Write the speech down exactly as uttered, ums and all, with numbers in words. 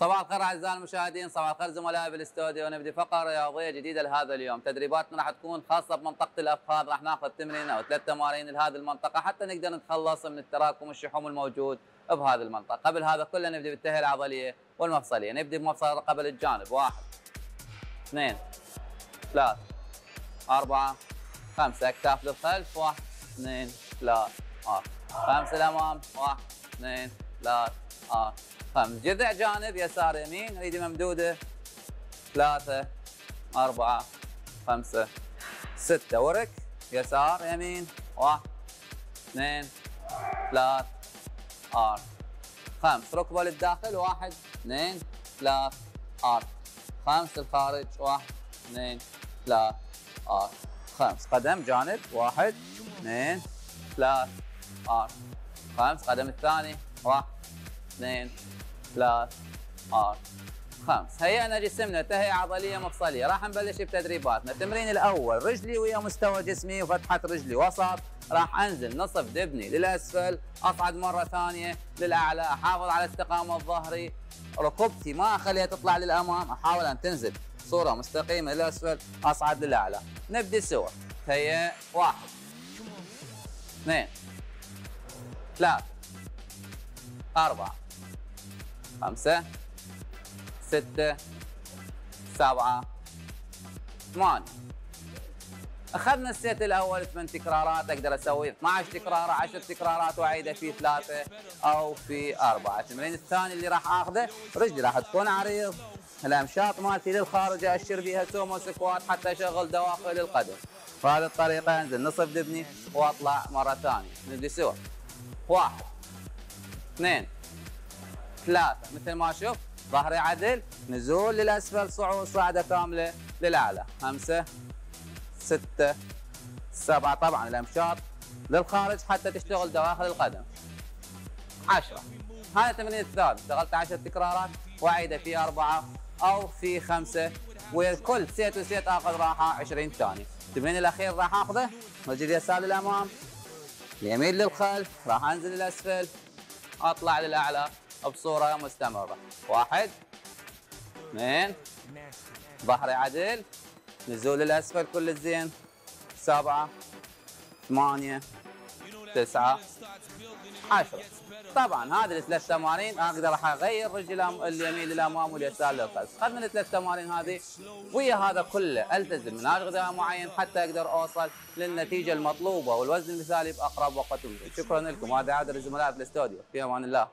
صباح الخير اعزائي المشاهدين، صباح الخير زملائي بالاستوديو. نبدي فقره رياضيه جديده لهذا اليوم. تدريباتنا راح تكون خاصه بمنطقه الافخاذ، راح ناخذ تمرين او ثلاث تمارين لهذه المنطقه حتى نقدر نتخلص من التراكم الشحوم الموجود بهذه المنطقه. قبل هذا كله نبدي بالتهيئه العضليه والمفصليه. نبدي بمفصل رقبه الجانب، واحد اثنين ثلاث اربعه خمسه، اكتاف للخلف، واحد اثنين ثلاث اربعه، خمسه للامام، واحد اثنين ثلاث اربعه، خمس. جذع جانب يسار يمين، ايدي ممدوده، ثلاثة أربعة خمسة ستة، ورك يسار يمين، واحد اثنين ثلاث أربعة خمس. ركبة للداخل، واحد اثنين ثلاث أربعة خمس. الخارج، واحد اثنين ثلاث أربعة خمس. قدم جانب، واحد اثنين ثلاث أربعة خمس. قدم الثاني، واحد اثنين ثلاث أربعة خمس. هيئنا جسمنا تهيئة عضلية مفصلية. راح نبلش بتدريباتنا. التمرين الأول رجلي ويا مستوى جسمي وفتحة رجلي، وسط راح أنزل نصف دبني للأسفل، أصعد مرة ثانية للأعلى، أحافظ على استقامة ظهري، ركبتي ما أخليها تطلع للأمام، أحاول أن تنزل صورة مستقيمة للأسفل، أصعد للأعلى. نبدي سوا. تهيئ، واحد اثنين ثلاث أربعة خمسة ستة سبعة ثمانية. أخذنا السيت الأول ثمان تكرارات، أقدر أسوي اثنعش تكرار، عشر تكرارات وأعيدها في ثلاثة أو في أربعة. التمرين الثاني اللي راح آخذه رجلي راح تكون عريض، الأمشاط مالتي للخارج أأشر بيها سومو سكوات حتى أشغل دواخل القدم. بهذه الطريقة أنزل نصف دبني وأطلع مرة ثانية. نبدي سوا. واحد اثنين ثلاثة. مثل ما شوف ظهري عدل، نزول للأسفل، صعود، صعدة كاملة للأعلى. خمسة ستة سبعة. طبعا الأمشاط للخارج حتى تشتغل دواخل القدم. عشرة. هذا التمرين الثالث، اشتغلت عشر تكرارات وأعيدها في أربعة أو في خمسة، وكل سيت وسيت آخذ راحة عشرين ثانية. التمرين الأخير راح آخذه رجل يسار للأمام، اليمين للخلف، راح أنزل للأسفل، أطلع للأعلى بصورة مستمرة. واحد اثنين ظهري عدل، نزول الأسفل كل الزين. سبعة ثمانية تسعة عشرة. طبعا هذه الثلاث تمارين أقدر أغير رجل اليمين للأمام واليسار للخلف. خذنا الثلاث تمارين هذه، ويا هذا كله ألتزم منهج غذائي معين حتى أقدر أوصل للنتيجة المطلوبة والوزن المثالي بأقرب وقت ممكن. شكرا لكم. هذا عادل الزملاء في الاستوديو. في أمان الله.